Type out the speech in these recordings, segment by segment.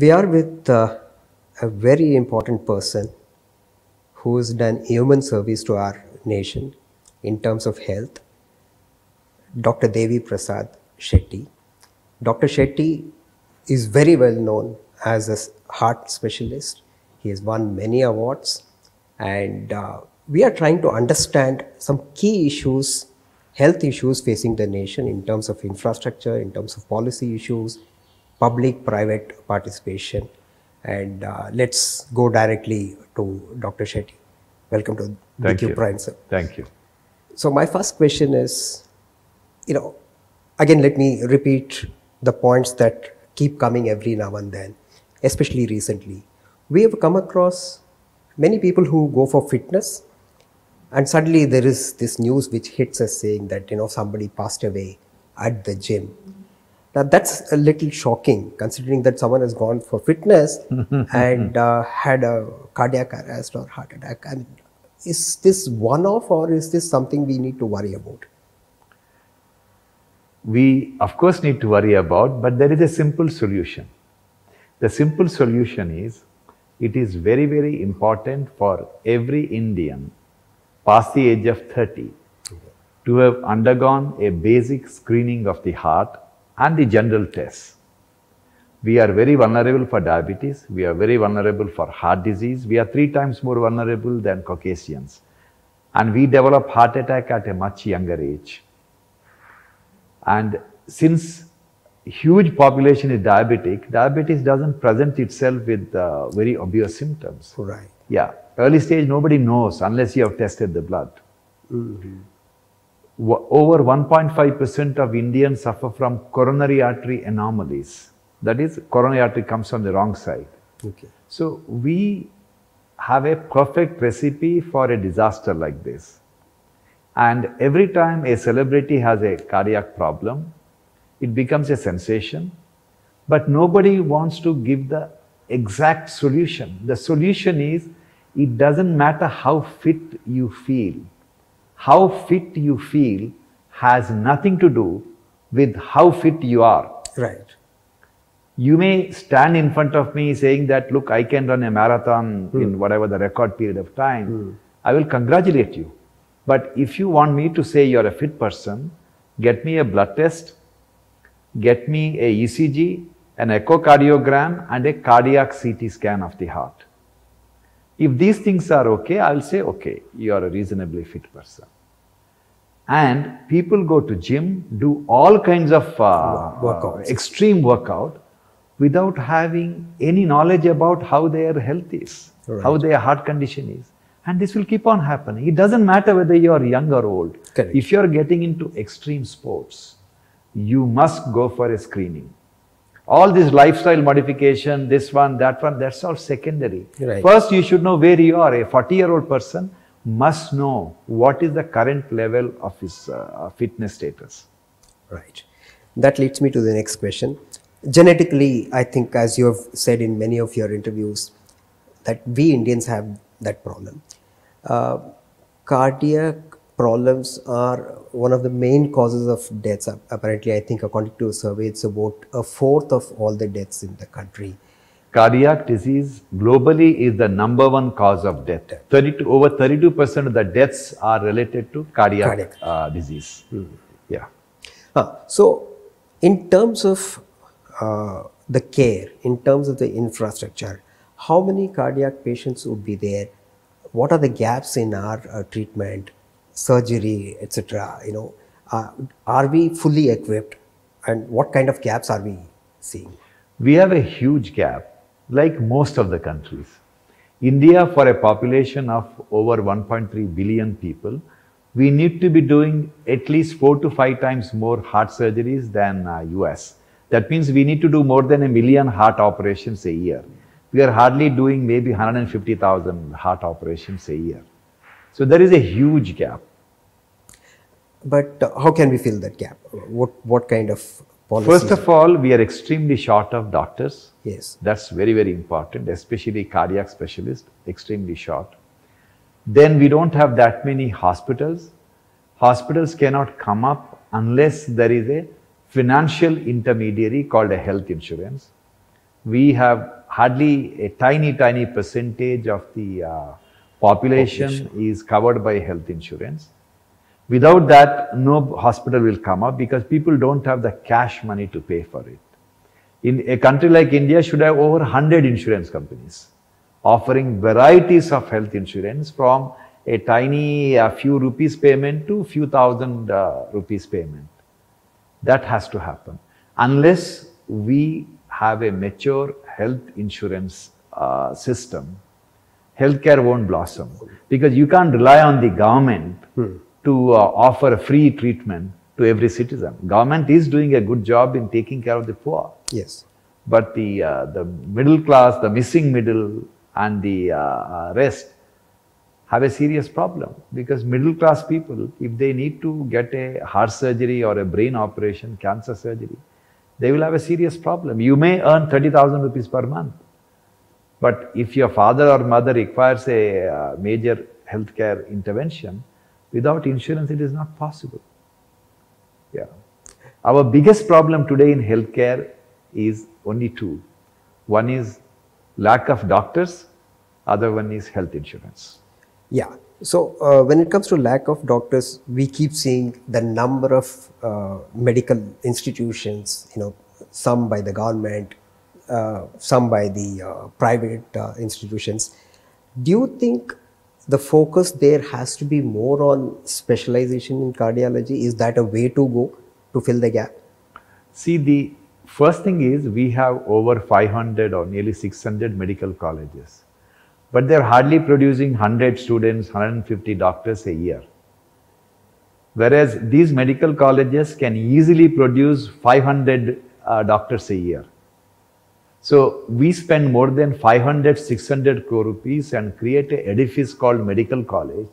We are with a very important person who's done human service to our nation in terms of health, Dr. Devi Prasad Shetty. Dr. Shetty is very well known as a heart specialist. He has won many awards, and we are trying to understand some key issues, health issues facing the nation in terms of infrastructure, in terms of policy issues, public-private participation. And let's go directly to Dr. Shetty. Welcome to BQ Prime, sir. Thank you. So my first question is, again, let me repeat the points that keep coming every now and then, especially recently. We have come across many people who go for fitness, and suddenly there is this news which hits us saying that, somebody passed away at the gym. Now, that's a little shocking, considering that someone has gone for fitness and had a cardiac arrest or heart attack. I mean, is this one-off, or is this something we need to worry about? We, of course, need to worry about, but there is a simple solution. The simple solution is, it is very, very important for every Indian past the age of 30 to have undergone a basic screening of the heart and the general tests. We are very vulnerable for diabetes, we are very vulnerable for heart disease, we are 3 times more vulnerable than Caucasians. And we develop heart attack at a much younger age. And since huge population is diabetic, diabetes doesn't present itself with very obvious symptoms. Right. Yeah. Early stage, nobody knows unless you have tested the blood. Mm-hmm. Over 1.5% of Indians suffer from coronary artery anomalies. That is, coronary artery comes from the wrong side. Okay. So we have a perfect recipe for a disaster like this. And every time a celebrity has a cardiac problem, it becomes a sensation. But nobody wants to give the exact solution. The solution is, it doesn't matter how fit you feel. How fit you feel has nothing to do with how fit you are. Right. You may stand in front of me saying that, look, I can run a marathon in whatever the record period of time. I will congratulate you. But if you want me to say you're a fit person, get me a blood test, get me a ECG, an echocardiogram, and a cardiac CT scan of the heart. If these things are okay, I'll say, okay, you are a reasonably fit person. And people go to gym, do all kinds of extreme workout without having any knowledge about how their health is, how their heart condition is. And this will keep on happening. It doesn't matter whether you are young or old. Correct. If you are getting into extreme sports, you must go for a screening. All this lifestyle modification, this one, that one, that's all secondary. Right. First, you should know where you are. A 40-year-old person must know what is the current level of his fitness status. Right. That leads me to the next question. Genetically, I think, as you have said in many of your interviews, that we Indians have that problem. Cardiac problems are one of the main causes of deaths. Apparently, I think according to a survey, it's about 1/4 of all the deaths in the country. Cardiac disease globally is the #1 cause of death. Over 32% of the deaths are related to cardiac disease. Yeah. So, in terms of the care, in terms of the infrastructure, how many cardiac patients would be there? What are the gaps in our treatment? Surgery, etc. Are we fully equipped, and what kind of gaps are we seeing? We have a huge gap, like most of the countries. India, for a population of over 1.3 billion people, we need to be doing at least 4 to 5 times more heart surgeries than US. That means we need to do more than 1 million heart operations a year. We are hardly doing maybe 150,000 heart operations a year. So there is a huge gap. But how can we fill that gap? What kind of policies? First of all, we are extremely short of doctors. Yes. That's very, very important, especially cardiac specialists, extremely short. Then we don't have that many hospitals. Hospitals cannot come up unless there is a financial intermediary called a health insurance. we have hardly a tiny percentage of the population is covered by health insurance. Without that, no hospital will come up because people don't have the cash money to pay for it. In a country like India, should have over 100 insurance companies offering varieties of health insurance, from a tiny few rupees payment to few thousand rupees payment. That has to happen unless we have a mature health insurance system. Healthcare won't blossom because you can't rely on the government to offer free treatment to every citizen. Government is doing a good job in taking care of the poor. Yes. But the middle class, the missing middle and the rest have a serious problem, because middle class people, if they need to get a heart surgery or a brain operation, cancer surgery, they will have a serious problem. You may earn 30,000 rupees per month, but if your father or mother requires a major healthcare intervention, without insurance it is not possible. Yeah. Our biggest problem today in healthcare is only two. One is lack of doctors, other one is health insurance. Yeah. So, when it comes to lack of doctors, we keep seeing the number of medical institutions, you know, some by the government, some by the private institutions. Do you think the focus there has to be more on specialization in cardiology? Is that a way to go to fill the gap? See, the first thing is we have over 500 or nearly 600 medical colleges. But they're hardly producing 100 students, 150 doctors a year. Whereas these medical colleges can easily produce 500 doctors a year. So we spend more than 500, 600 crore rupees and create an edifice called medical college.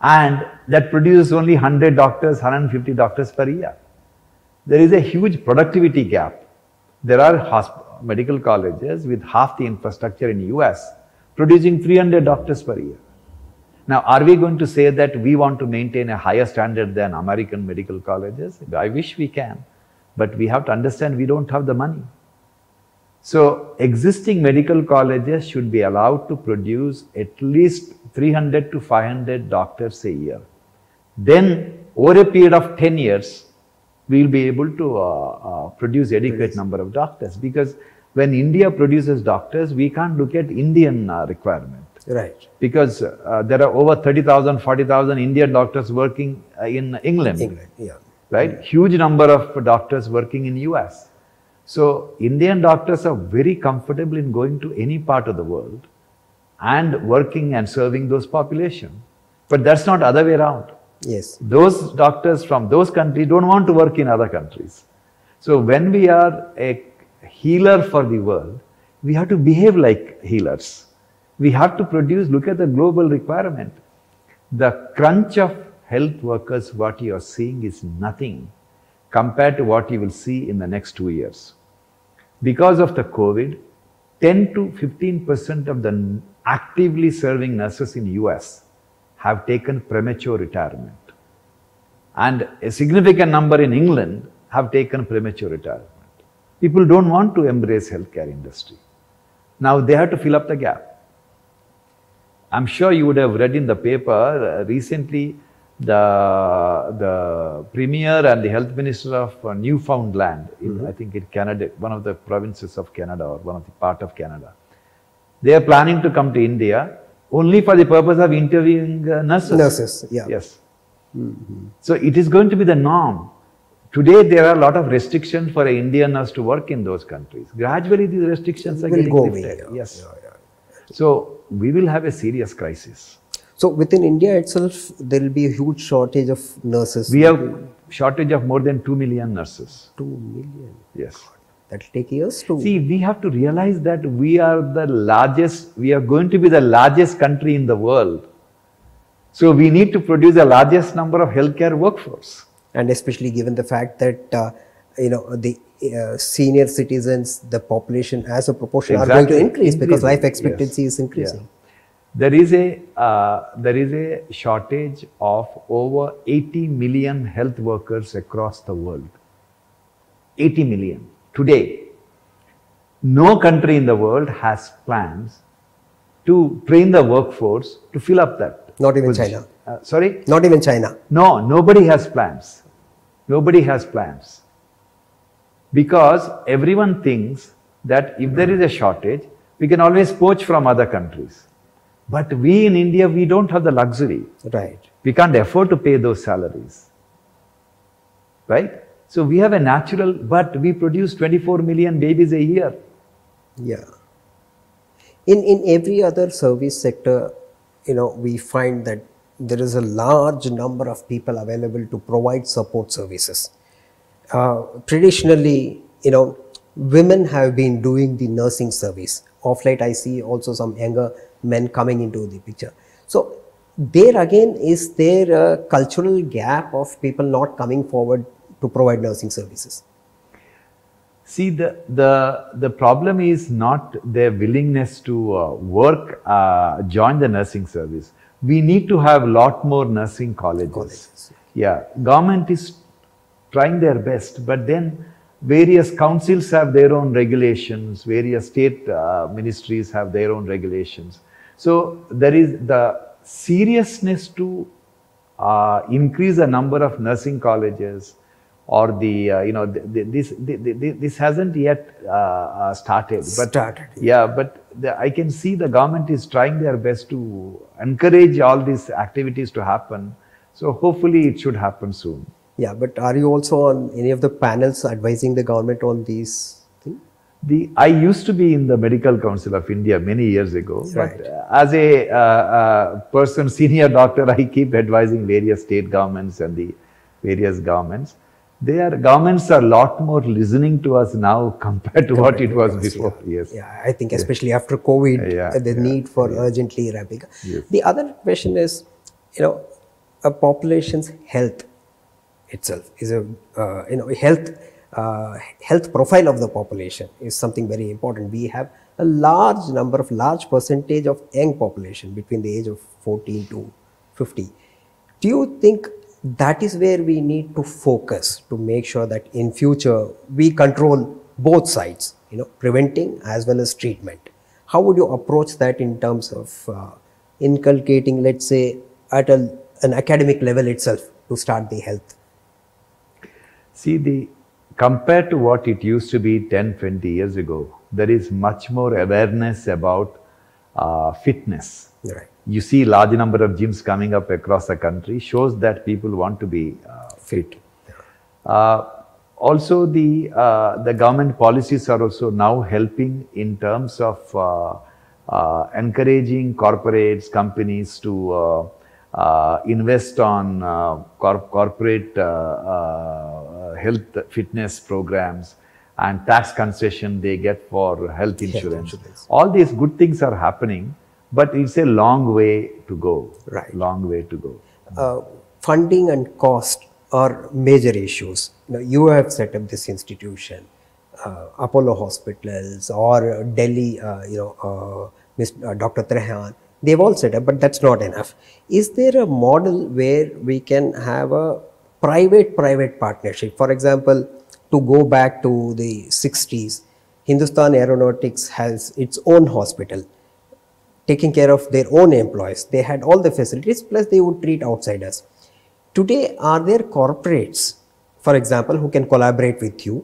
And that produces only 100 doctors, 150 doctors per year. There is a huge productivity gap. There are medical colleges with half the infrastructure in US, producing 300 doctors per year. Now, are we going to say that we want to maintain a higher standard than American medical colleges? I wish we can, but we have to understand we don't have the money. So, existing medical colleges should be allowed to produce at least 300 to 500 doctors a year. Then, over a period of 10 years, we will be able to produce adequate number of doctors, because when India produces doctors, we can't look at Indian requirement. Right. Because there are over 30,000, 40,000 Indian doctors working in England. England, yeah. Right? Yeah. Huge number of doctors working in US. So, Indian doctors are very comfortable in going to any part of the world and working and serving those population. But that's not other way around. Yes. Those doctors from those countries don't want to work in other countries. So, when we are a healer for the world, we have to behave like healers. We have to produce, look at the global requirement. The crunch of health workers, what you are seeing is nothing compared to what you will see in the next 2 years. Because of the COVID, 10 to 15% of the actively serving nurses in US have taken premature retirement. And a significant number in England have taken premature retirement. People don't want to embrace healthcare industry. Now they have to fill up the gap. I'm sure you would have read in the paper recently, the Premier and the Health Minister of Newfoundland, in, I think in Canada, one of the provinces of Canada or one of the part of Canada, they are planning to come to India only for the purpose of interviewing nurses. Nurses, yeah. Yes. So it is going to be the norm. Today, there are a lot of restrictions for an Indian nurse to work in those countries. Gradually, these restrictions are getting lifted. Yeah, yes. Yeah, yeah. So, we will have a serious crisis. So, within India itself, there will be a huge shortage of nurses. We have a shortage of more than 2 million nurses. 2 million? Yes. That will take years to... See, we have to realize that we are the largest, we are going to be the largest country in the world. So, we need to produce the largest number of healthcare workforce. And especially given the fact that, you know, the senior citizens, the population as a proportion are going to increase because life expectancy is increasing. Yeah. There is a shortage of over 80 million health workers across the world. 80 million today. No country in the world has plans to train the workforce to fill up that. Not even China. Sorry? Not even China. No, nobody has plans. Nobody has plans. Because everyone thinks that if there is a shortage, we can always poach from other countries. But we in India, we don't have the luxury. Right. We can't afford to pay those salaries. Right? So we have a natural, but we produce 24 million babies a year. Yeah. In every other service sector, you know, we find that there is a large number of people available to provide support services. Traditionally, you know, women have been doing the nursing service. Of late, I see also some younger men coming into the picture. So there again, is there a cultural gap of people not coming forward to provide nursing services? See, the problem is not their willingness to join the nursing service. We need to have a lot more nursing colleges. Yeah, government is trying their best, but then various councils have their own regulations, various state ministries have their own regulations. So there is the seriousness to increase the number of nursing colleges or the, you know, this hasn't yet started. But, yeah, but I can see the government is trying their best to encourage all these activities to happen. So hopefully it should happen soon. Yeah, but are you also on any of the panels advising the government on these things? I used to be in the Medical Council of India many years ago. Right. But as a senior doctor, I keep advising various state governments and the various governments. Their governments are a lot more listening to us now compared to what it was before. Yeah. Yes. Yeah, I think especially after COVID, the need for urgently wrapping up. Yes. The other question is, you know, a population's health itself is a you know, health profile of the population is something very important. We have a large number of percentage of young population between the age of 14 to 50. Do you think that is where we need to focus to make sure that in future we control both sides, you know, preventing as well as treatment? How would you approach that in terms of inculcating, let's say, at an academic level itself to start the health? See, compared to what it used to be 10, 20 years ago, there is much more awareness about fitness. Right. You see a large number of gyms coming up across the country, shows that people want to be fit. Also, the government policies are also now helping in terms of encouraging corporates, companies to invest on corporate health fitness programs and tax concession they get for health insurance. All these good things are happening. But it's a long way to go. Right. Long way to go. Funding and cost are major issues. Now, you have set up this institution, Apollo Hospitals or Delhi, Dr. Trehan. They've all set up, but that's not enough. Is there a model where we can have a private-private partnership? For example, to go back to the 60s, Hindustan Aeronautics has its own hospital, taking care of their own employees. They had all the facilities, plus they would treat outsiders. Today, are there corporates, for example, who can collaborate with you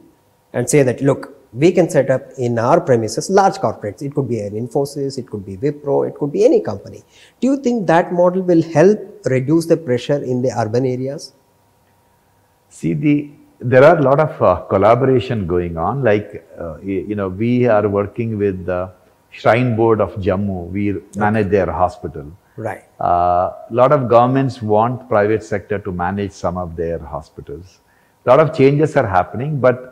and say that, look, we can set up in our premises large corporates. It could be an Infosys, it could be Wipro, it could be any company. Do you think that model will help reduce the pressure in the urban areas? See, there are a lot of collaboration going on. Like, you know, we are working with Shrine Board of Jammu, we manage their hospital. Right. A lot of governments want private sector to manage some of their hospitals. A lot of changes are happening, but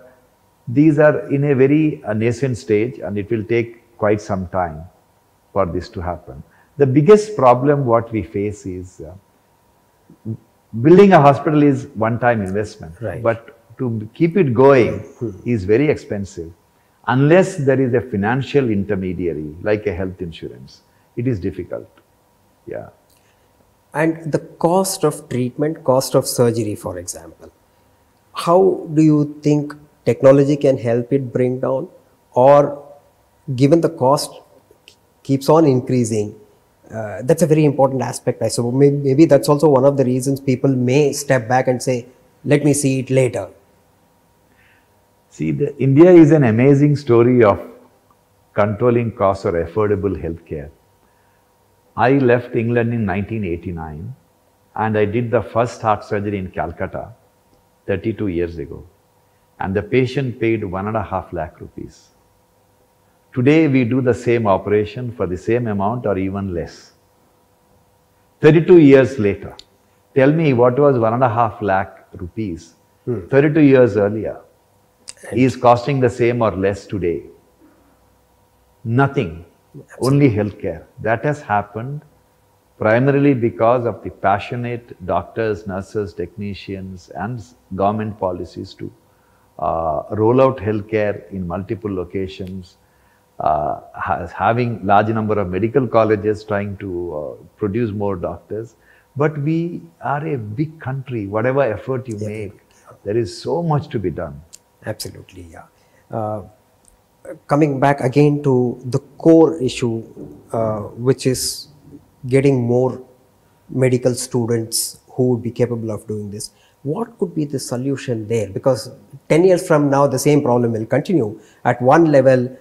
these are in a very nascent stage and it will take quite some time for this to happen. The biggest problem what we face is building a hospital is one-time investment, but to keep it going is very expensive. Unless there is a financial intermediary, like a health insurance, it is difficult. Yeah. And the cost of treatment, cost of surgery, for example, how do you think technology can help it bring down? Or given the cost keeps on increasing, that's a very important aspect. I suppose maybe that's also one of the reasons people may step back and say, let me see it later. See, India is an amazing story of controlling costs or affordable healthcare. I left England in 1989 and I did the first heart surgery in Calcutta 32 years ago, and the patient paid 1.5 lakh rupees. Today we do the same operation for the same amount or even less. 32 years later, tell me what was 1.5 lakh rupees 32 years earlier is costing the same or less today. Nothing, only healthcare. That has happened primarily because of the passionate doctors, nurses, technicians and government policies to roll out healthcare in multiple locations, having large number of medical colleges trying to produce more doctors. But we are a big country. Whatever effort you make, there is so much to be done. Absolutely, yeah. Coming back again to the core issue, which is getting more medical students who would be capable of doing this. What could be the solution there? Because 10 years from now, the same problem will continue. At one level,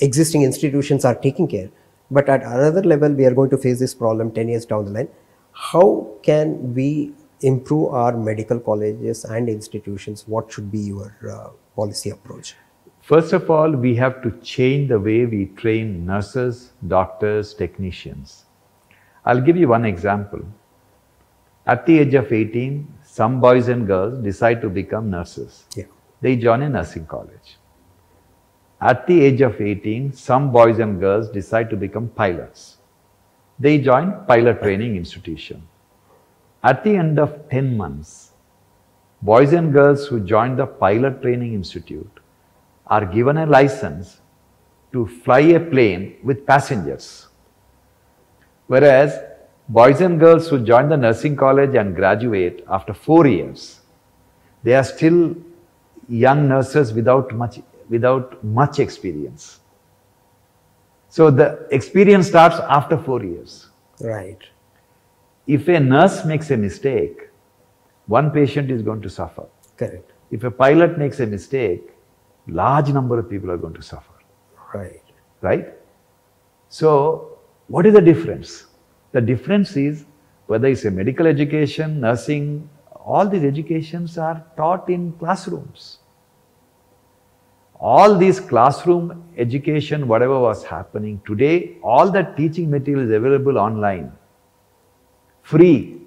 existing institutions are taking care, but at another level, we are going to face this problem 10 years down the line. How can we improve our medical colleges and institutions? What should be your policy approach? First of all, we have to change the way we train nurses, doctors, technicians. I'll give you one example. At the age of 18, some boys and girls decide to become nurses. Yeah. They join a nursing college. At the age of 18, some boys and girls decide to become pilots. They join pilot training institution. At the end of 10 months, boys and girls who joined the pilot training institute are given a license to fly a plane with passengers. Whereas boys and girls who join the nursing college and graduate after 4 years, they are still young nurses without much experience. So the experience starts after 4 years. Right. If a nurse makes a mistake, one patient is going to suffer. Correct. If a pilot makes a mistake, large number of people are going to suffer. Right. Right? So, what is the difference? The difference is whether it's a medical education, nursing, all these educations are taught in classrooms. All these classroom education, whatever was happening today, all that teaching material is available online, free.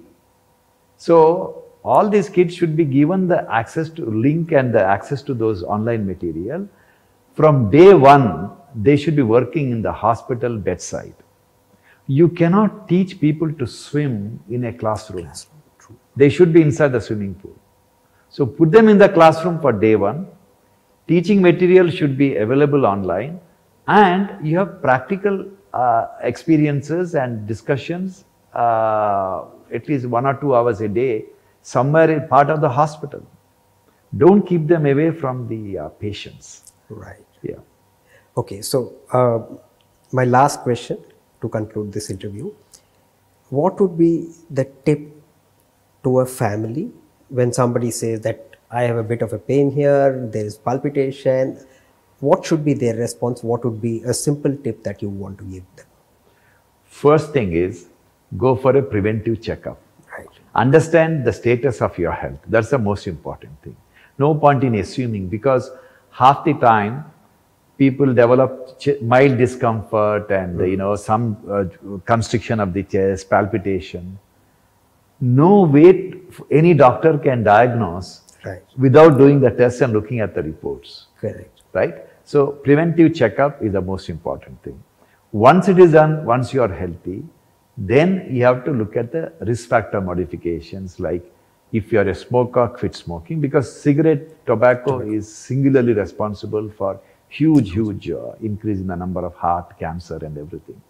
So, all these kids should be given the access to link and the access to those online material. From day one, they should be working in the hospital bedside. You cannot teach people to swim in a classroom. They should be inside the swimming pool. So put them in the classroom for day one. Teaching material should be available online, and you have practical experiences and discussions at least 1 or 2 hours a day somewhere in part of the hospital. Don't keep them away from the patients. Right. Yeah. Okay. So, my last question to conclude this interview. What would be the tip to a family when somebody says that I have a bit of a pain here, there is palpitation? What should be their response? What would be a simple tip that you want to give them? First thing is, go for a preventive checkup. Understand the status of your health. That's the most important thing. No point in assuming, because half the time people develop mild discomfort and some constriction of the chest, palpitation. No way any doctor can diagnose without doing the test and looking at the reports. Correct. Right? So preventive checkup is the most important thing. Once it is done, once you are healthy, then you have to look at the risk factor modifications, like if you are a smoker, quit smoking, because cigarette tobacco is singularly responsible for huge increase in the number of heart, cancer and everything.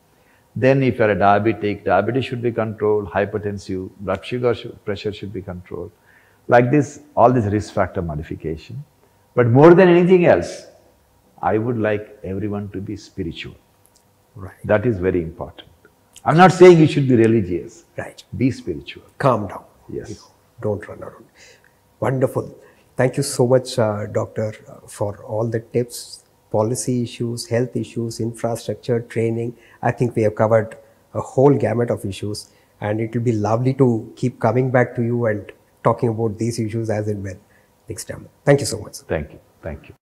Then if you are a diabetic, diabetes should be controlled, hypertensive, blood sugar pressure should be controlled. Like this, all this risk factor modification. But more than anything else, I would like everyone to be spiritual. Right. That is very important. I'm not saying you should be religious. Right. Be spiritual. Calm down. Yes. You know, don't run around. Wonderful. Thank you so much, Doctor, for all the tips, policy issues, health issues, infrastructure, training. I think we have covered a whole gamut of issues, and it will be lovely to keep coming back to you and talking about these issues as and when next time. Thank you so much. Thank you. Thank you.